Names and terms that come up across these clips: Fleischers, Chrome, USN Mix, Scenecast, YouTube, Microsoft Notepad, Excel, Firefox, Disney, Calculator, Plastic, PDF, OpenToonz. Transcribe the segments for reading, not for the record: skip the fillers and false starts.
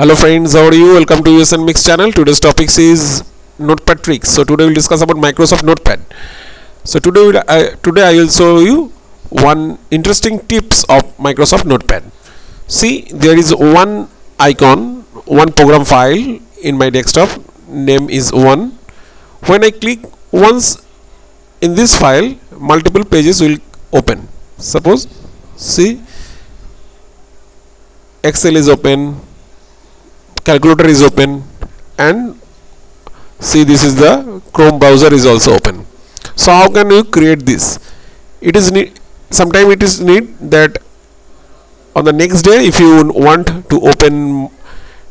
Hello friends, how are you? Welcome to USN Mix channel. Today's topic is Notepad tricks. So today we'll discuss about Microsoft Notepad. So today I will show you one interesting tips of Microsoft Notepad. See, there is one icon, one program file in my desktop. Name is one. When I click once in this file, multiple pages will open. Suppose, see, Excel is open, Calculator is open, and see, this is the Chrome browser is also open. So how can you create this? It is need, sometimes it is need that on the next day if you want to open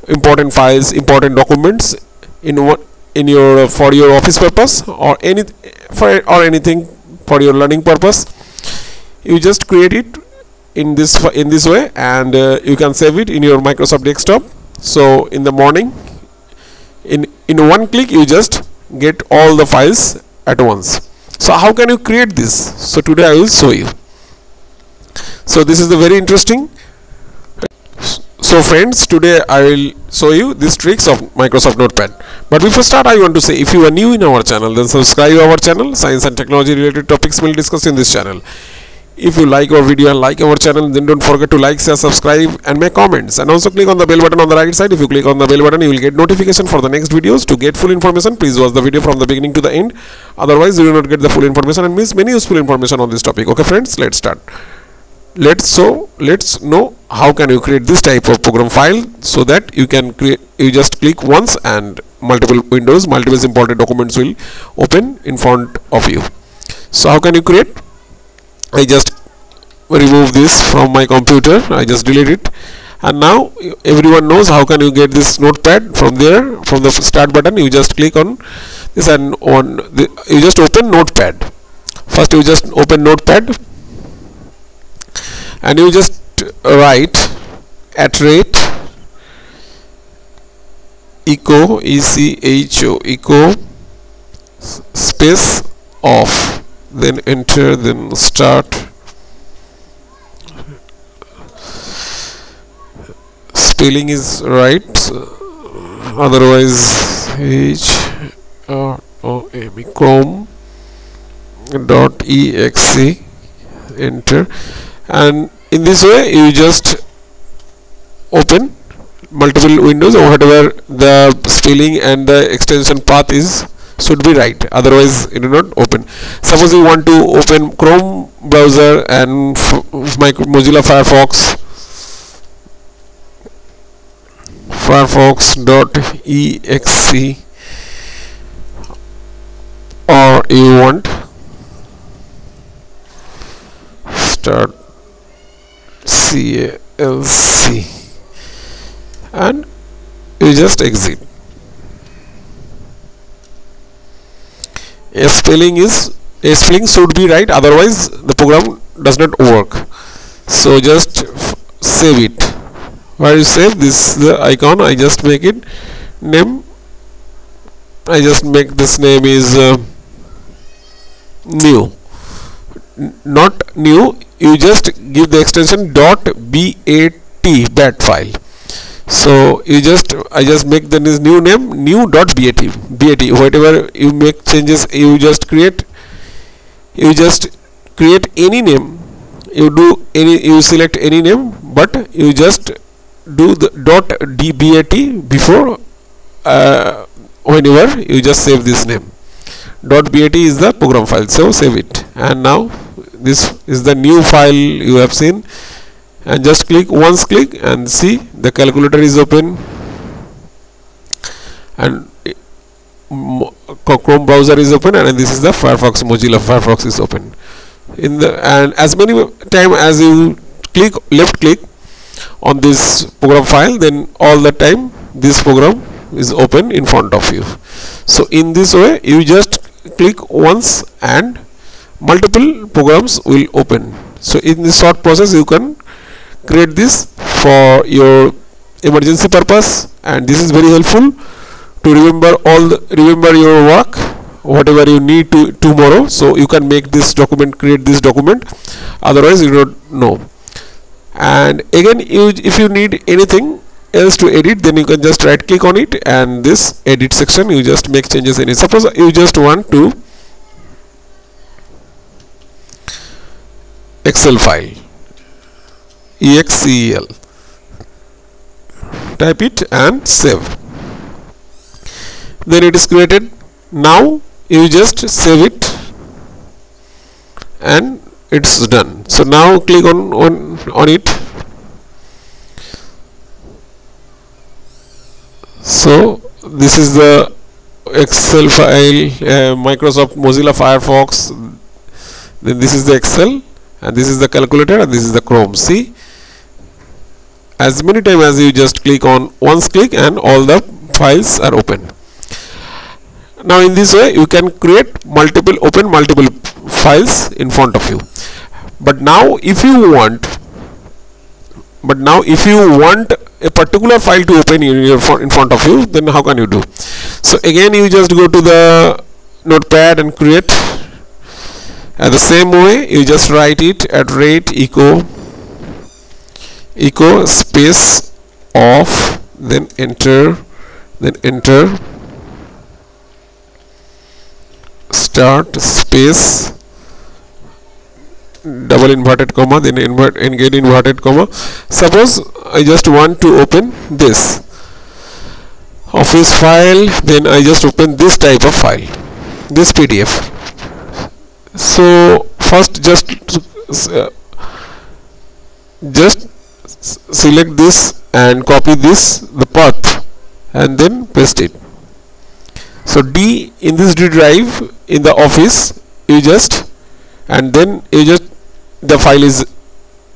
important files, important documents for your office purpose or anything for your learning purpose, you just create it in this way, and you can save it in your Microsoft desktop. So in the morning, in one click, you just get all the files at once. So how can you create this? So today I will show you. So this is the very interesting. So friends, today I will show you these tricks of Microsoft Notepad. But before start, I want to say, if you are new in our channel, then subscribe our channel. Science and technology related topics will discuss in this channel. If you like our video and like our channel, then don't forget to like, share, subscribe and make comments, and also click on the bell button on the right side. If you click on the bell button, you will get notification for the next videos. To get full information, please watch the video from the beginning to the end, otherwise you will not get the full information and miss many useful information on this topic. Okay friends, let's start. Let's know how can you create this type of program file, so that you can create, you just click once and multiple windows, multiple important documents will open in front of you. So how can you create? I just remove this from my computer, I just delete it, and now everyone knows how can you get this notepad. From there, from the start button, you just click on this and you just open notepad. First you just open notepad and you just write @echo echo space off, then enter, then start, spelling is right, otherwise chrome.exe, enter, and in this way you just open multiple windows, or whatever the spelling and the extension path is should be right, otherwise it will not open. Suppose you want to open Chrome browser and Mozilla Firefox.exe, or you want start calc, and you just exit. A spelling should be right, otherwise the program does not work. So just save it. Where you save this the icon, I just make it name. I just make this name is new. Not new. You just give the extension .bat file. So you just I make the new name new.bat, whatever you make changes, you just create any name, you select any name, but you just do the .bat before whenever you just save this name. .bat is the program file, so save it, and now this is the new file you have seen. And just click once click and see the calculator is open and Chrome browser is open, and this is the Firefox, Mozilla Firefox is open. And as many time as you click left click on this program file, then all the time this program is open in front of you. So in this way you just click once and multiple programs will open. So in this short process you can create this for your emergency purpose, and this is very helpful to remember your work, whatever you need to tomorrow. So you can make this document, create this document, otherwise you don't know. And again, if you need anything else to edit, then you can just right click on it, and this edit section you just make changes in it. Suppose you just want to Excel file, excel, type it and save. Then it is created. Now you just save it and it's done. So now click on it. So this is the Excel file, Microsoft Mozilla Firefox. Then this is the Excel, and this is the calculator, and this is the Chrome. See, as many times as you just click on, once click, and all the files are open. Now in this way you can create multiple files in front of you. But now if you want a particular file to open in front of you, then how can you do? So again you just go to the notepad and create. And the same way you just write it at rate echo space off, then enter, start space double inverted comma, then inverted comma. Suppose I just want to open this office file, then I just open this type of file, this PDF. So first just select this and copy this, the path, and then paste it. So D, in this D drive in the office, you just the file is,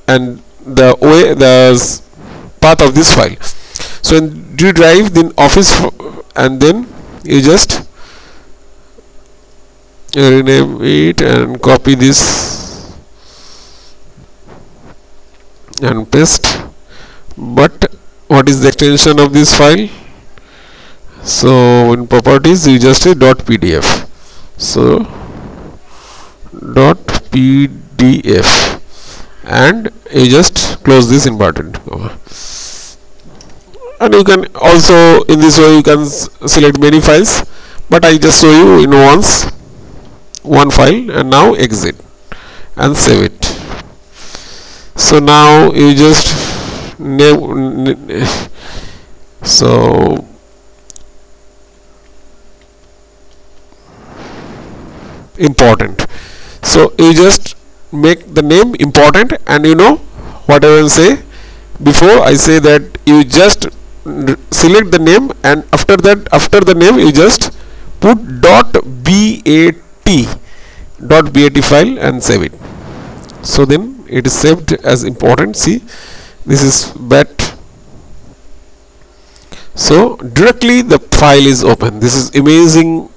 and the way the path of this file. So in D drive, then office, and then you just rename it and copy this and paste. But what is the extension of this file? So in properties you just say .pdf. So .pdf, and you just close this inverted comma. And you can also in this way you can select many files, but I just show you in once one file. And now exit and save it. So now you just name, so important, so you just make the name important. And you know what I will say before, I say that you just select the name, and after that, after the name you just put .bat file and save it. So then it is saved as important. See, this is bat. So directly the file is open. This is amazing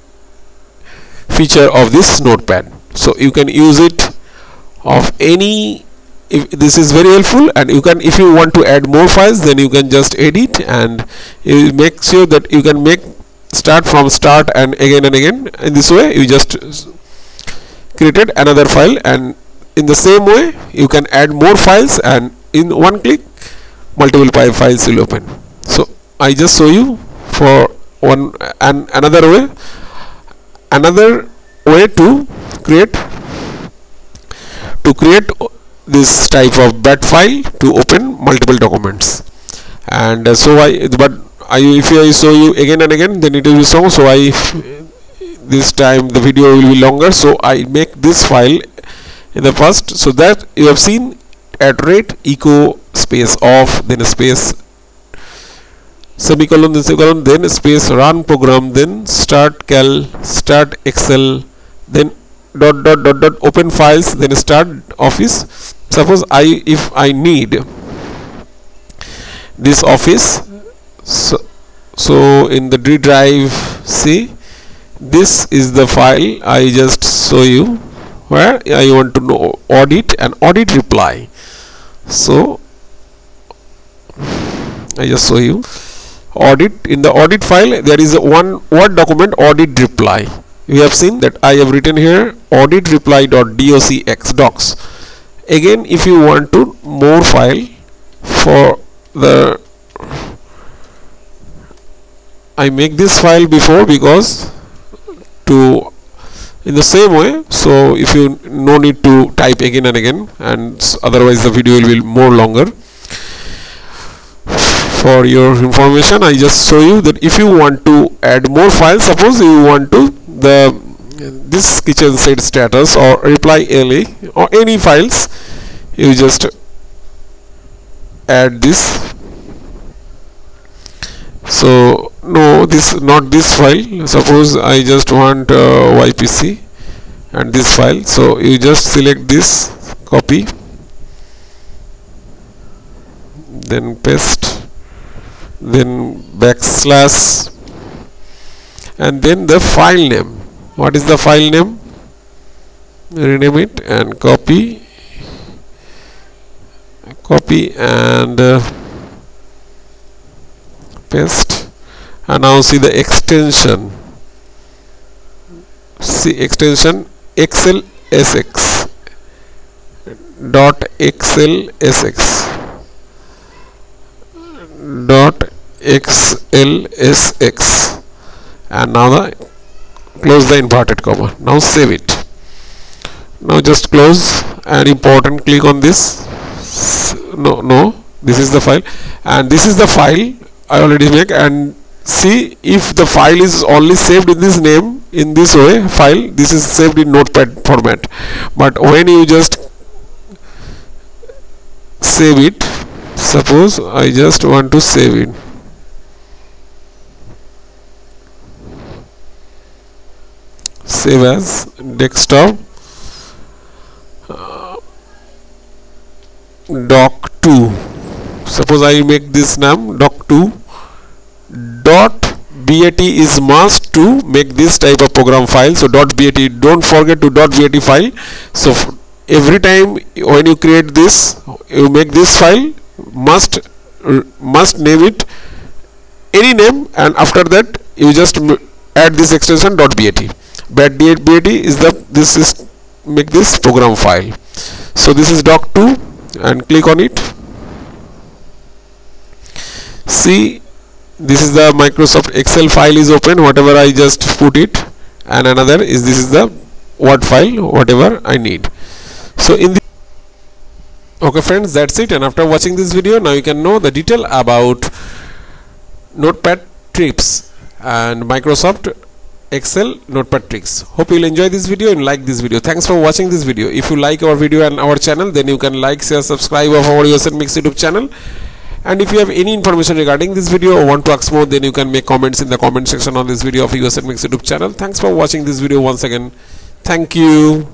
feature of this notepad. So you can use it of any, if this is very helpful. And you can, if you want to add more files, then you can just edit, and you make sure that you can make start from start and again. In this way you just created another file, and in the same way you can add more files, and in one click multiple files will open. So I just show you for one and another way to create this type of bat file to open multiple documents. And so if I show you again and again, then it will be so. So I, this time the video will be longer, so I make this file in the first, so that you have seen at rate echo space off, then space semicolon, then semicolon, then space run program, then start cal, start excel, then ... open files, then start office. Suppose if I need this office, so in the D drive, see, this is the file I just show you, where I want to know audit and audit reply. So I just show you audit. In the audit file there is a one document, audit reply. You have seen that I have written here audit reply .docx. Again, if you want to more file for the I make this file before because to in the same way, so if you no need to type again and again, and otherwise the video will be more longer. For your information, I just show you that if you want to add more files, suppose you want to this kitchen set status or reply LA or any files, you just add this. So no, this not this file. Suppose I just want YPC and this file, so you just select this, copy, then paste, then backslash, and then the file name. What is the file name? Rename it and copy, copy and paste. And now see the extension, see extension xlsx dot xlsx dot xlsx, and now the close the inverted comma. Now save it. Now just close and important, click on this. No, this is the file, and this is the file I already make. And see, if the file is only saved in this name, in this way file, this is saved in notepad format, but when you just save it, suppose I just want to save it, save as desktop doc2. Suppose I make this name doc2 dot bat is must to make this type of program file. So dot bat, don't forget to dot bat file. So every time when you create this, you make this file, must name it any name, and after that you just add this extension dot bat. But bat is the this is make this program file. So this is doc2 and click on it. See, this is the Microsoft Excel file is open, whatever I just put it, and another is this is the Word file, whatever I need. So in the okay friends, that's it, and after watching this video, now you can know the detail about Notepad tips and Microsoft Excel Notepad tricks. Hope you'll enjoy this video and like this video. Thanks for watching this video. If you like our video and our channel, then you can like, share, subscribe of our USN Mix YouTube channel. And if you have any information regarding this video or want to ask more, then you can make comments in the comment section on this video of USN Mix YouTube channel. Thanks for watching this video once again. Thank you.